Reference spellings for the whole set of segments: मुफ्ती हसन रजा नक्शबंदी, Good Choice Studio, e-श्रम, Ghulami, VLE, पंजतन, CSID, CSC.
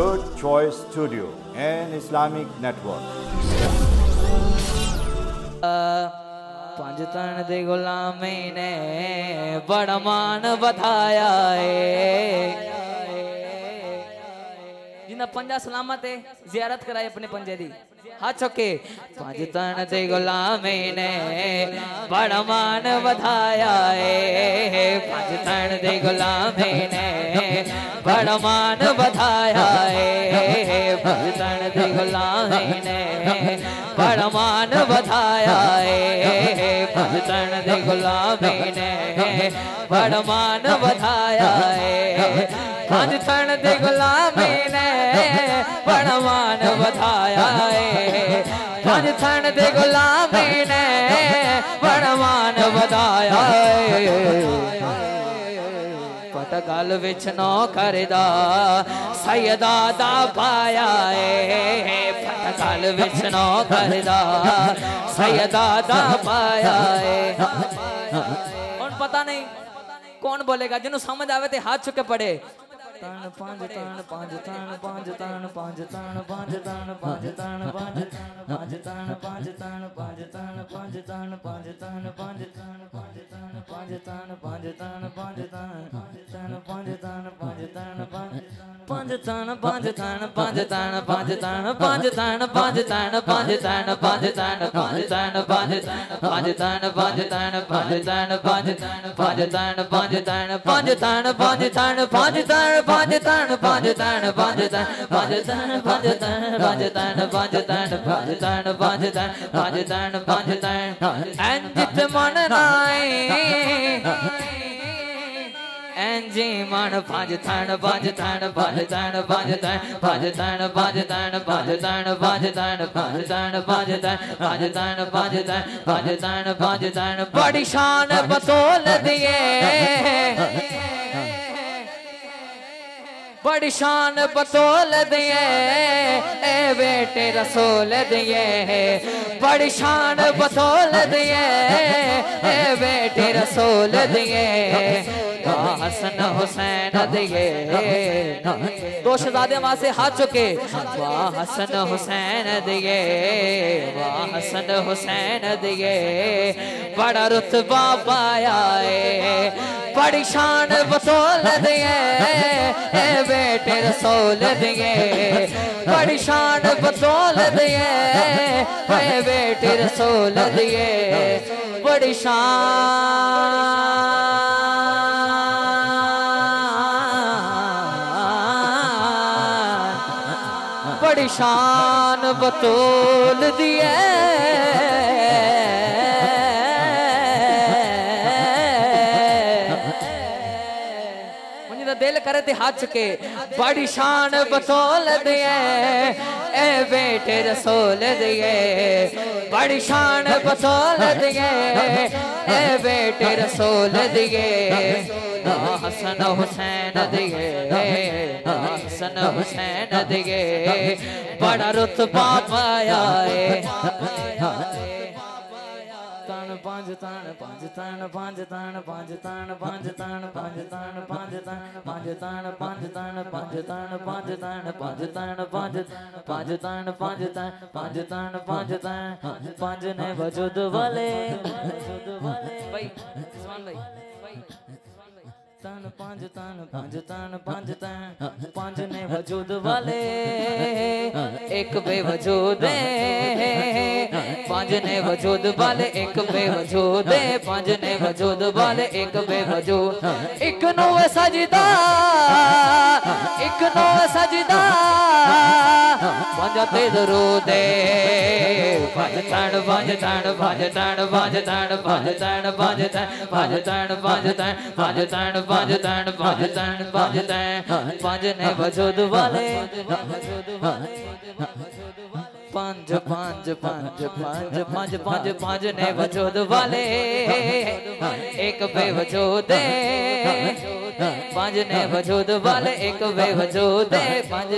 Good Choice Studio and Islamic Network. पंजतन दे गुलामी ने बड़ा मान वधाया है। जिन्ना पंजा सलामत है, जियारत कराए अपने पंजे दी। हाथ चौके पंजतन दे गुलामी ने बड़ा मान वधाया है। पंजतन दे गुलामी ने बड़ा मान वधाया है। पंजतन दे गुलामी ने बड़ा मान वधाया है। पंजतन दे गुलामी ने बड़ा मान वधाया है। पंजतन दे गुलामी ने बड़ा मान वधाया है। पंजतन दे गुलामी ने बड़ा मान वधाया है। गल विच नौ करदा सैयदा दा पाया है। गल विच नौ करदा सैयदा दा पाया है। कौन पता नहीं कौन बोलेगा, जिन्हों समझ आवे ते हाथ चुके पड़े। पंजतन पंजतन पंजतन पंजतन पंजतन पंजतन पंजतन पंजतन पंजतन पंजतन पंजतन पंजतन पंजतन पंजतन पंजतन पंजतन पंजतन पंजतन पंजतन पंजतन पंजतन पंजतन पंजतन पंजतन पंजतन पंजतन पंजतन पंजतन पंजतन पंजतन पंजतन पंजतन पंजतन पंजतन पंजतन पंजतन पंजतन पंजतन पंजतन पंजतन पंजतन पंजतन पंजतन पंजतन पंजतन अंजित मन नाए जी मन पंजतन पंजतन पंजतन पंजतन पंजतन पंजतन पंजतन पंजतन पंजतन पंजतन पंजतन पंजतन पंजतन पंजतन बड़ी शान बतौल दिए। बड़ी शान बतौल दिए ए बेटे रसूल दिए। बड़ी शान बतौल दिए ए बेटे रसूल दिए। हसन हुसैन दिए। दो शहजादे वहां से हाथ चुके। वाह हसन हुसैन दिए। वाह हसन हुसैन दिए। बड़ा रुतबा पाया है। बड़ी शान बतौल दिए ए बेटे रसूल दिए। बड़ी शान बतौल दिए ए बेटे रसूल दिए। बड़ी शान बड़ी शान बतौल दिए। दिल करे ते हाथ चुके। बड़ी शान बतौल दिए ए बेटे रसूल दिए। बड़ी शान बतौल दिए ए बेटे रसूल दिए। हसन हुसैन दिए। हसन हुसैन दिए। बड़ा रुतबा पाया है। पंजतन पंजतन पंजतन पंजतन पंजतन पंजतन पंजतन पंजतन पंजतन पंजतन पंजतन पंजतन पंजतन पंजतन पंजतन पंजतन पंज ने वजूद वाले। भाई सुभान भाई तन पंजतन पंजतन पंजतन पंज ने वजूद वाले एक बेवजूद। पंज ने वजूद वाले एक बेवजूद। पंज ने वजूद वाले एक बेवजूद। एक नो सजदा एक नो सजदा पंजते दरूद। पंजतन पंजतन पंजतन पंजतन पंजतन पंजतन पंजतन पंजतन पंजतन पंजतन पंजतन पंजतन पंज ने वजूद वाले। पंज पंज पंज पंज पंज पंज पंज ने वजूद वाले एक बेवजूद। पंज ने वजूद वाले एक बेवजूद। पंज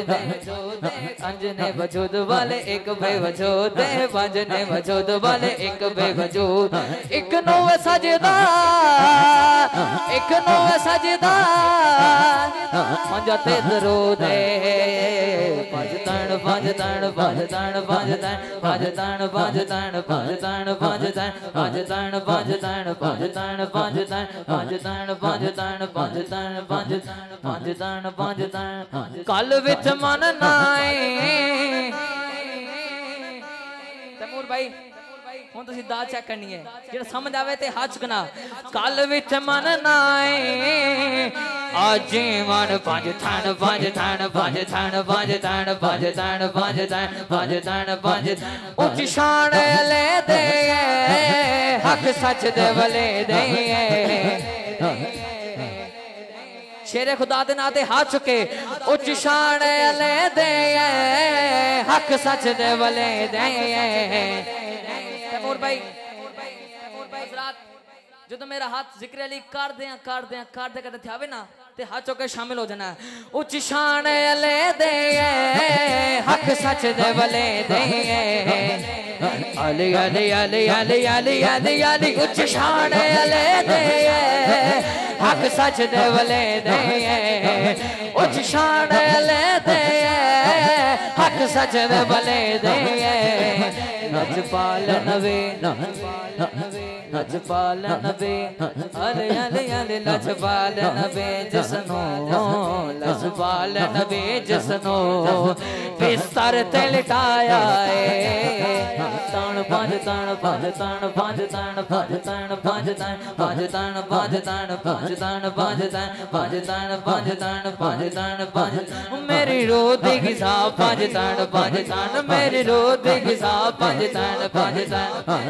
ने वजूद वाले एक बेवजूद। पंज ने वजूद वाले एक बेवजूद। एक नो सजदा देखनो सजदा संजते दरूदे पंजतन पंजतन पंजतन पंजतन पंजतन पंजतन पंजतन पंजतन पंजतन पंजतन पंजतन पंजतन पंजतन पंजतन पंजतन पंजतन पंजतन पंजतन कल विच मन नाए। तैमूर भाई ਹੁਣ ਤੁਸੀਂ ਦਾਤ ਚੈੱਕ ਕਰਨੀ ਹੈ ਜਿਹੜਾ ਸਮਝ ਆਵੇ ਤੇ ਹੱਥ ਚੁਕਣਾ। ਕੱਲ ਵਿੱਚ ਮਨ ਨਾ ਆਏ ਆਜੇ ਮਨ ਪੰਜ ਥਣ ਪੰਜ ਥਣ ਪੰਜ ਥਣ ਪੰਜ ਥਣ ਪੰਜ ਥਣ ਪੰਜ ਥਣ ਪੰਜ ਥਣ ਪੰਜ ਉੱਚ ਸ਼ਾਨ ਲੈ ਦੇ ਹੱਕ ਸੱਚ ਦੇ ਵਲੇ ਦੇ शेरे खुदा दे नाते हाथ चुके उच्च शान ले दे हक सच दे वले दे। तैमूर भाई जो मेरा हाथ जिक्र अली कर दे कर दे कर दे करते थे ना ते हाथ चुके शामिल हो जाना उच्च शान ले दे हक सच दे वले दे अली अली अली अली अली अली अली उच्च शान ले दे हक सच दे वले दे उच्च शान ले दे हक सच दे वले दे। नजपाल नवे नजपाल नवे अले अले अले नजपाल नवे जसनो नजपाल नवे जसनो बिस्तर ते लिटाया तन पंज तन पंज तन पंज तन पंज तन पंज तन पंज तन पंज तन पंज पंजतन पंजतन पंजतन पंजतन पंजतन पंजतन मेरी रोती गिसा पंजतन पंजतन मेरी रोती गिसा पंजतन पंजतन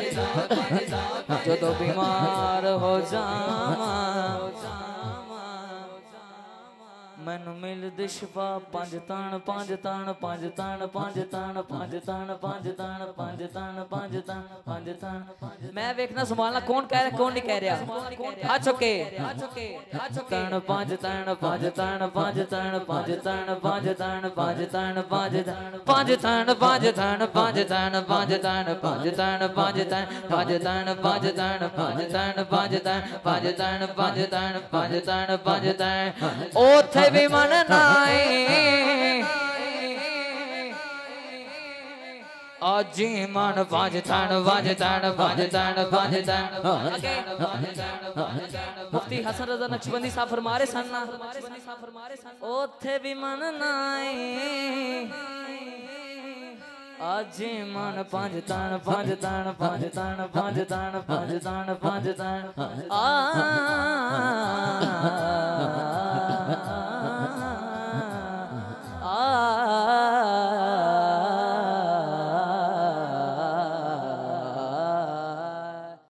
जो तो बीमार हो जावा मैनू मिल दे शिफा पंजतन पंजतन पंजतन पंजतन पंजतन पंजतन पंजतन पंजतन पंजतन। मैं देखना संभालना कौन कह रहा कौन नहीं कह रहा। हाथ चुके तन पंजतन पंजतन पंजतन पंजतन पंजतन पंजतन पंजतन पंजतन पंजतन पंजतन पंजतन पंजतन पंजतन पंजतन पंजतन पंजतन पंजतन पंजतन पंजतन पंजतन पंजतन ओथे भी मन नाए आजी मन पंजतन पंजतन पंजतन पंजतन। मुफ्ती हसन रजा नक्शबंदी साहब फरमा रहे सन ओथे भी मन नाए आजी मन पंजतन पंजतन पंजतन पंजतन पंजतन पंजतन आ